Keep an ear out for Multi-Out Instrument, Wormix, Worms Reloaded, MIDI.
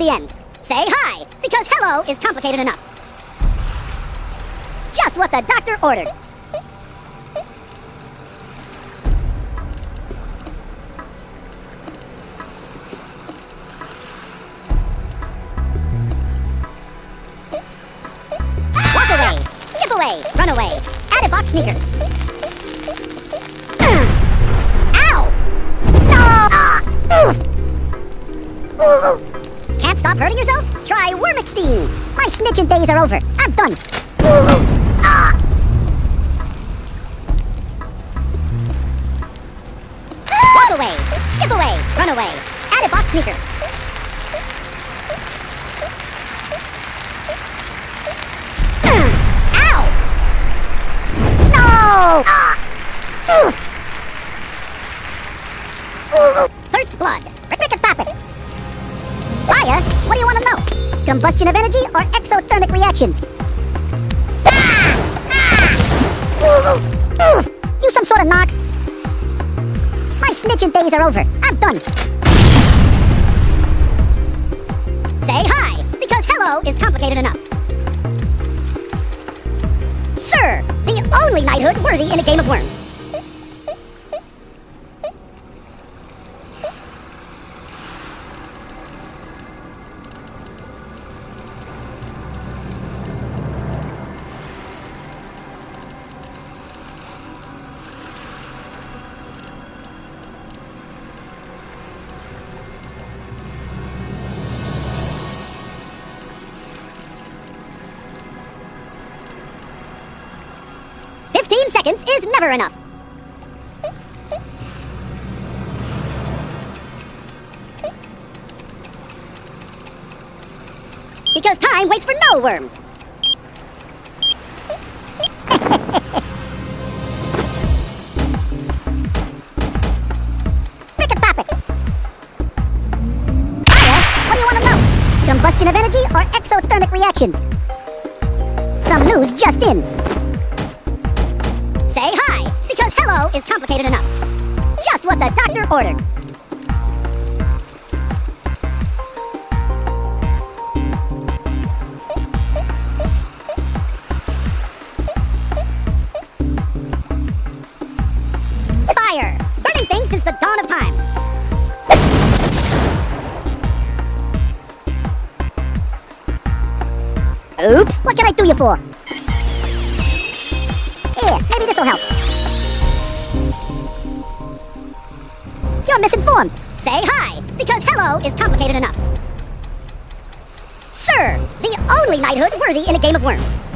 in the end. Say hi, because hello is complicated enough. Just what the doctor ordered. Walk away, skip away, run away. Add a box sneakers. Ow! No! Can't stop hurting yourself? Try Wormix. My snitching days are over. I'm done. Walk away, skip away, run away. Add a box sneaker. Ow! No! First blood. Pick a topic. Raya, what do you want to know? Combustion of energy or exothermic reactions? You some sort of knock? My snitching days are over. I'm done. Say hi, because hello is complicated enough. Sir, the only knighthood worthy in a game of worms. Seconds is never enough. Because time waits for no worm. Pick a topic. Raya, what do you want to know? Combustion of energy or exothermic reactions? Some news just in. Say hi, because hello is complicated enough. Just what the doctor ordered. Fire, burning things since the dawn of time. Oops, what can I do you for? Maybe this'll help. You're misinformed. Say hi, because hello is complicated enough. Sir, the only knighthood worthy in a game of worms.